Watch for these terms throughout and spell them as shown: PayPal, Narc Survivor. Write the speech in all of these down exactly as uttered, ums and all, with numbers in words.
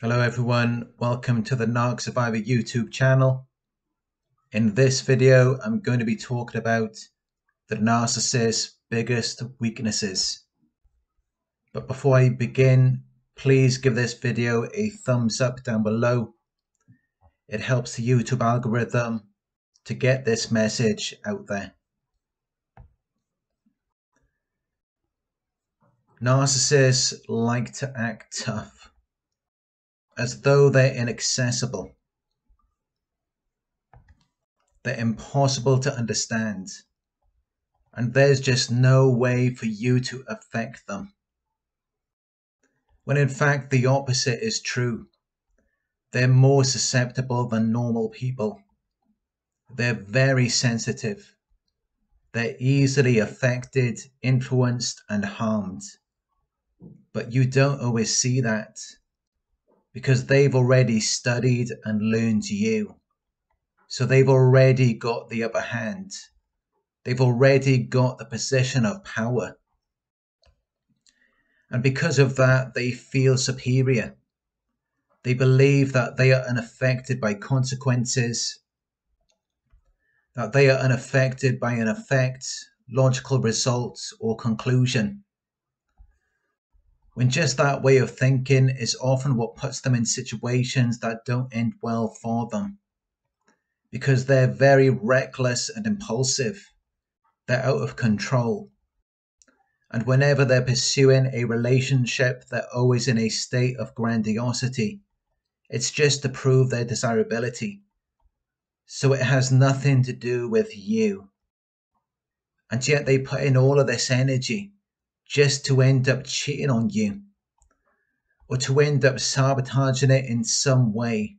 Hello everyone, welcome to the Narc Survivor YouTube channel. In this video, I'm going to be talking about the narcissist's biggest weaknesses. But before I begin, please give this video a thumbs up down below. It helps the YouTube algorithm to get this message out there. Narcissists like to act tough, as though they're inaccessible. They're impossible to understand, and there's just no way for you to affect them. When in fact the opposite is true. They're more susceptible than normal people. They're very sensitive. They're easily affected, influenced, and harmed. But you don't always see that, because they've already studied and learned you. So they've already got the upper hand. They've already got the position of power. And because of that, they feel superior. They believe that they are unaffected by consequences, that they are unaffected by an effect, logical result, or conclusion. When just that way of thinking is often what puts them in situations that don't end well for them, because they're very reckless and impulsive. They're out of control. And whenever they're pursuing a relationship, they're always in a state of grandiosity. It's just to prove their desirability. So it has nothing to do with you. And yet they put in all of this energy just to end up cheating on you, or to end up sabotaging it in some way.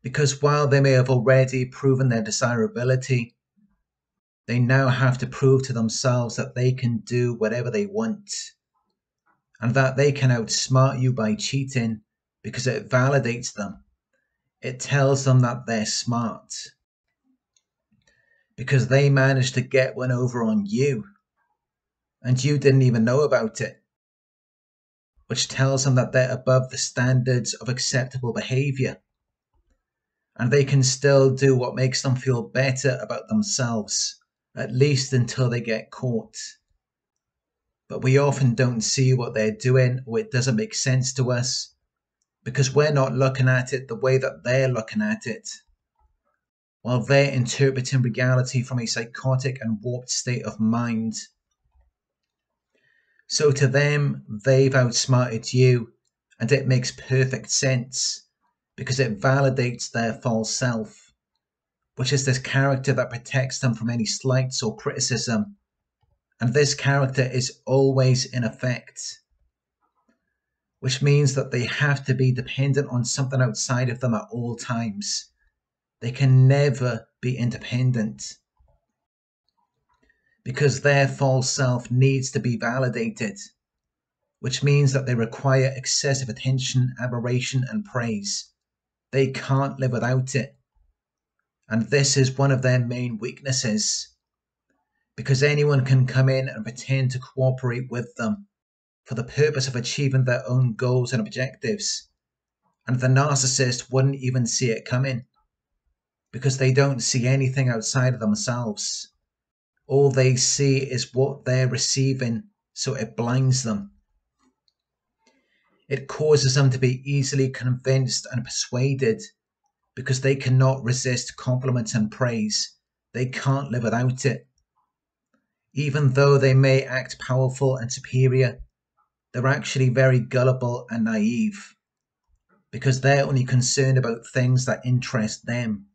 Because while they may have already proven their desirability, they now have to prove to themselves that they can do whatever they want, and that they can outsmart you by cheating, because it validates them. It tells them that they're smart, because they managed to get one over on you, and you didn't even know about it, which tells them that they're above the standards of acceptable behavior, and they can still do what makes them feel better about themselves, at least until they get caught. But we often don't see what they're doing, or it doesn't make sense to us, because we're not looking at it the way that they're looking at it, while they're interpreting reality from a psychotic and warped state of mind. So to them, they've outsmarted you, and it makes perfect sense, because it validates their false self, which is this character that protects them from any slights or criticism, and this character is always in effect, which means that they have to be dependent on something outside of them at all times. They can never be independent, because their false self needs to be validated, which means that they require excessive attention, admiration, and praise. They can't live without it. And this is one of their main weaknesses, because anyone can come in and pretend to cooperate with them for the purpose of achieving their own goals and objectives. And the narcissist wouldn't even see it coming, because they don't see anything outside of themselves. All they see is what they're receiving, so it blinds them. It causes them to be easily convinced and persuaded, because they cannot resist compliments and praise. They can't live without it. Even though they may act powerful and superior, they're actually very gullible and naive, because they're only concerned about things that interest them.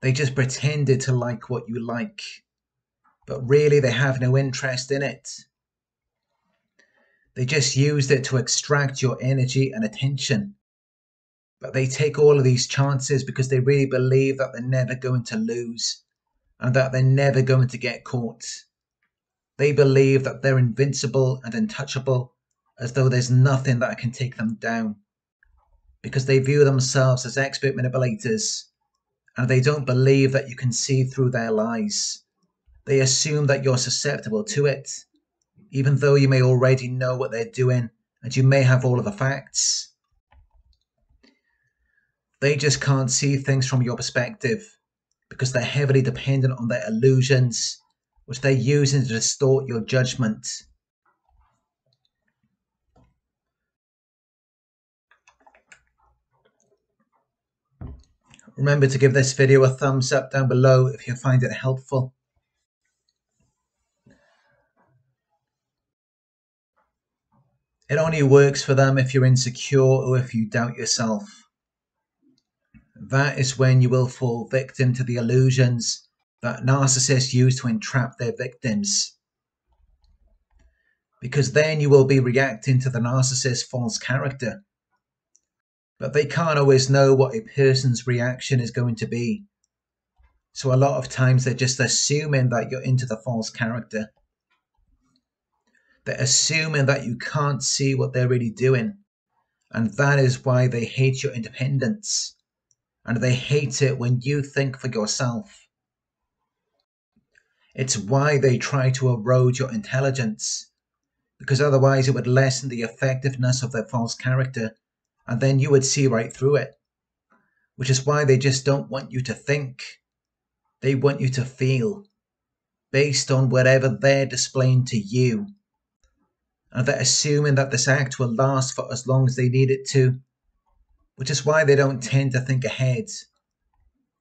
They just pretended to like what you like, but really they have no interest in it. They just used it to extract your energy and attention. But they take all of these chances because they really believe that they're never going to lose, and that they're never going to get caught. They believe that they're invincible and untouchable, as though there's nothing that can take them down, because they view themselves as expert manipulators. And they don't believe that you can see through their lies. They assume that you're susceptible to it, even though you may already know what they're doing and you may have all of the facts. They just can't see things from your perspective because they're heavily dependent on their illusions, which they're using to distort your judgment. Remember to give this video a thumbs up down below if you find it helpful. It only works for them if you're insecure or if you doubt yourself. That is when you will fall victim to the illusions that narcissists use to entrap their victims. Because then you will be reacting to the narcissist's false character. But they can't always know what a person's reaction is going to be. So a lot of times they're just assuming that you're into the false character. They're assuming that you can't see what they're really doing. And that is why they hate your independence. And they hate it when you think for yourself. It's why they try to erode your intelligence, because otherwise it would lessen the effectiveness of their false character, and then you would see right through it, which is why they just don't want you to think. They want you to feel, based on whatever they're displaying to you. And they're assuming that this act will last for as long as they need it to, which is why they don't tend to think ahead,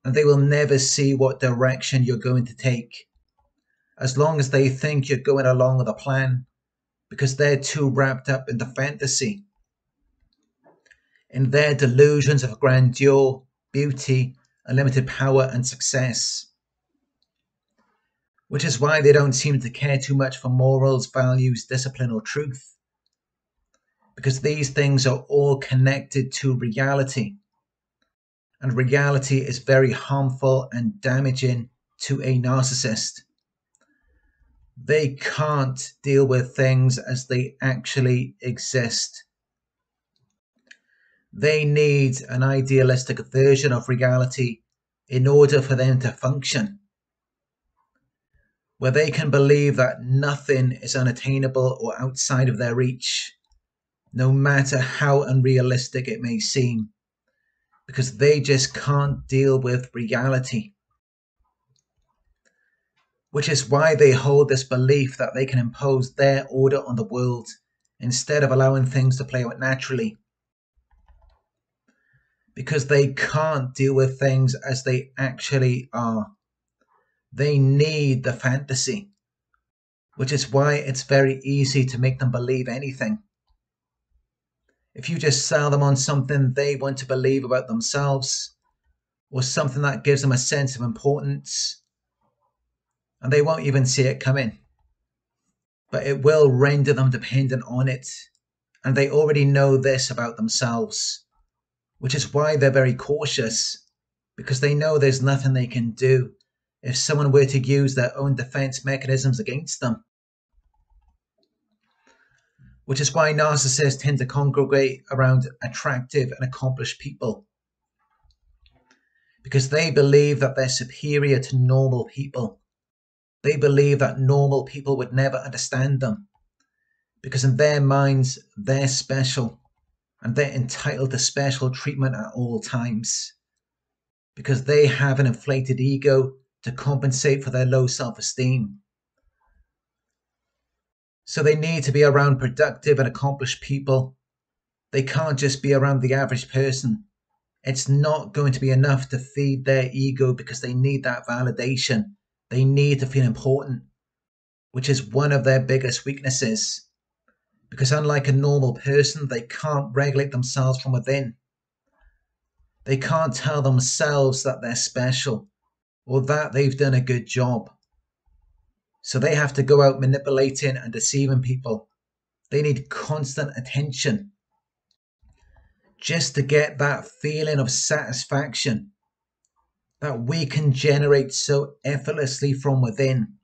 and they will never see what direction you're going to take, as long as they think you're going along with a plan, because they're too wrapped up in the fantasy, in their delusions of grandeur, beauty, unlimited power and success, which is why they don't seem to care too much for morals, values, discipline or truth. Because these things are all connected to reality. And reality is very harmful and damaging to a narcissist. They can't deal with things as they actually exist. They need an idealistic version of reality in order for them to function, where they can believe that nothing is unattainable or outside of their reach, no matter how unrealistic it may seem, because they just can't deal with reality. Which is why they hold this belief that they can impose their order on the world instead of allowing things to play out naturally. Because they can't deal with things as they actually are. They need the fantasy, which is why it's very easy to make them believe anything. If you just sell them on something they want to believe about themselves, or something that gives them a sense of importance, and they won't even see it coming. But it will render them dependent on it, and they already know this about themselves, which is why they're very cautious, because they know there's nothing they can do if someone were to use their own defense mechanisms against them. Which is why narcissists tend to congregate around attractive and accomplished people. Because they believe that they're superior to normal people. They believe that normal people would never understand them. Because in their minds, they're special. And they're entitled to special treatment at all times. Because they have an inflated ego to compensate for their low self-esteem. So they need to be around productive and accomplished people. They can't just be around the average person. It's not going to be enough to feed their ego because they need that validation. They need to feel important, which is one of their biggest weaknesses. Because unlike a normal person, they can't regulate themselves from within. They can't tell themselves that they're special or that they've done a good job. So they have to go out manipulating and deceiving people. They need constant attention just to get that feeling of satisfaction that we can generate so effortlessly from within.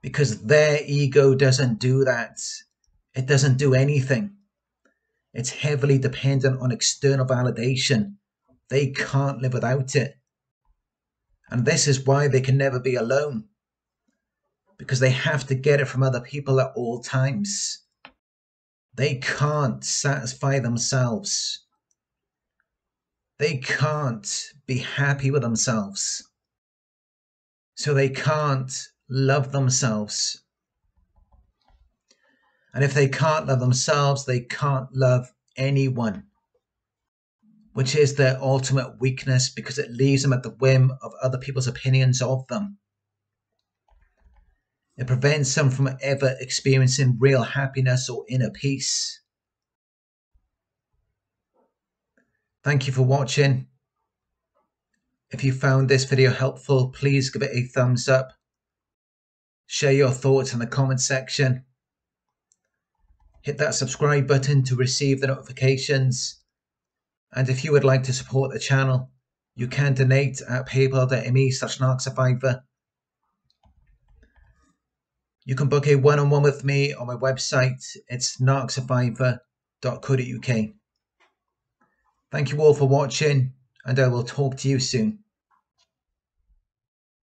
Because their ego doesn't do that. It doesn't do anything. It's heavily dependent on external validation. They can't live without it. And this is why they can never be alone. Because they have to get it from other people at all times. They can't satisfy themselves. They can't be happy with themselves. So they can't love themselves. And if they can't love themselves, they can't love anyone, which is their ultimate weakness, because it leaves them at the whim of other people's opinions of them. It prevents them from ever experiencing real happiness or inner peace. Thank you for watching. If you found this video helpful, please give it a thumbs up. Share your thoughts in the comment section. Hit that subscribe button to receive the notifications. And if you would like to support the channel, you can donate at paypal.me slash narcsurvivor. You can book a one-on-one with me on my website. It's narc survivor dot co dot U K. Thank you all for watching, and I will talk to you soon.